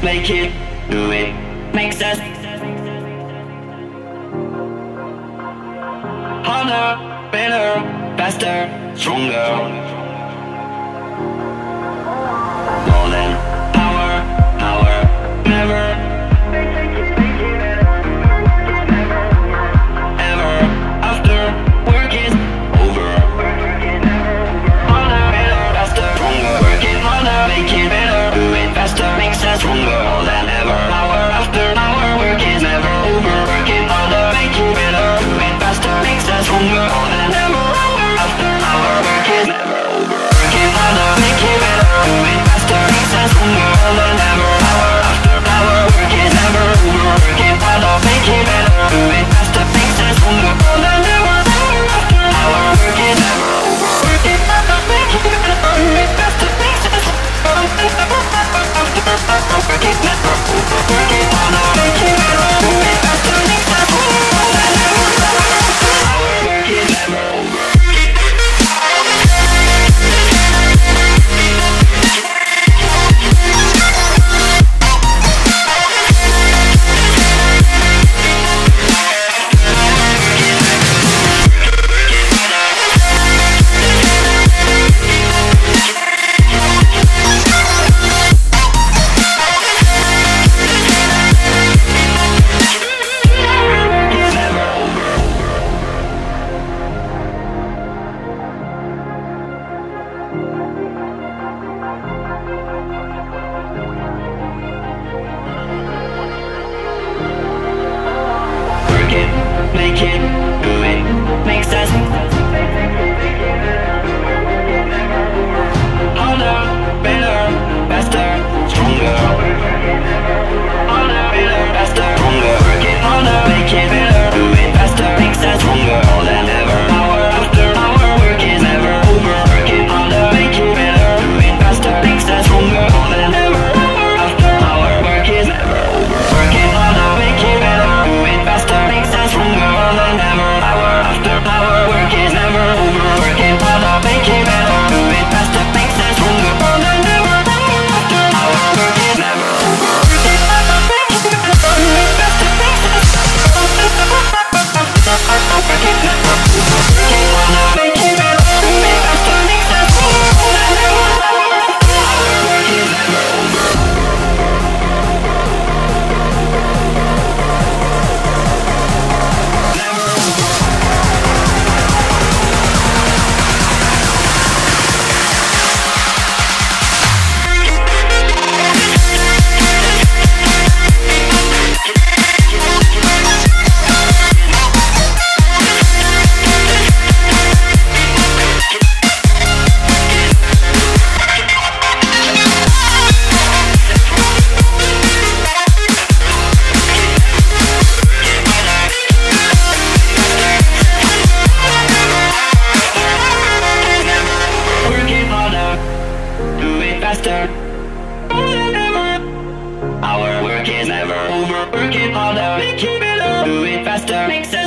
Make it, do it, makes us harder, better, faster, stronger. More than power, power, never. Ever after work is over. Harder, better, faster, stronger. Work it harder, make it better, do it faster, makes us stronger. More than ever. Power after power, work is never over. Work it harder, make it better, do it faster, makes us stronger. More than ever. Hour after hour, work is never over. Work it harder, make it better, do it faster, makes us stronger. More than ever. Hour after hour, work is never over. Work it harder, make it better, do it faster, makes us stronger. More than ever. Hour after hour, work is never over. Work it harder, make it better, do it faster, makes us stronger. Work it never over. Work it harder, make it better, do it faster, makes us stronger. More than ever. Work it never over. Make it, do it, makes us harder, better, faster, stronger. Harder, better, faster, stronger. Work it harder, make it better, do it faster, makes us stronger. More than ever. Hour after hour, work is never over. Work it harder, make it better, do it faster, makes us stronger. More than ever. Hour after hour, work is never over. Work it harder, make it better, do it faster, makes us stronger. Our work is never over. Work it harder, make it better, do it faster, makes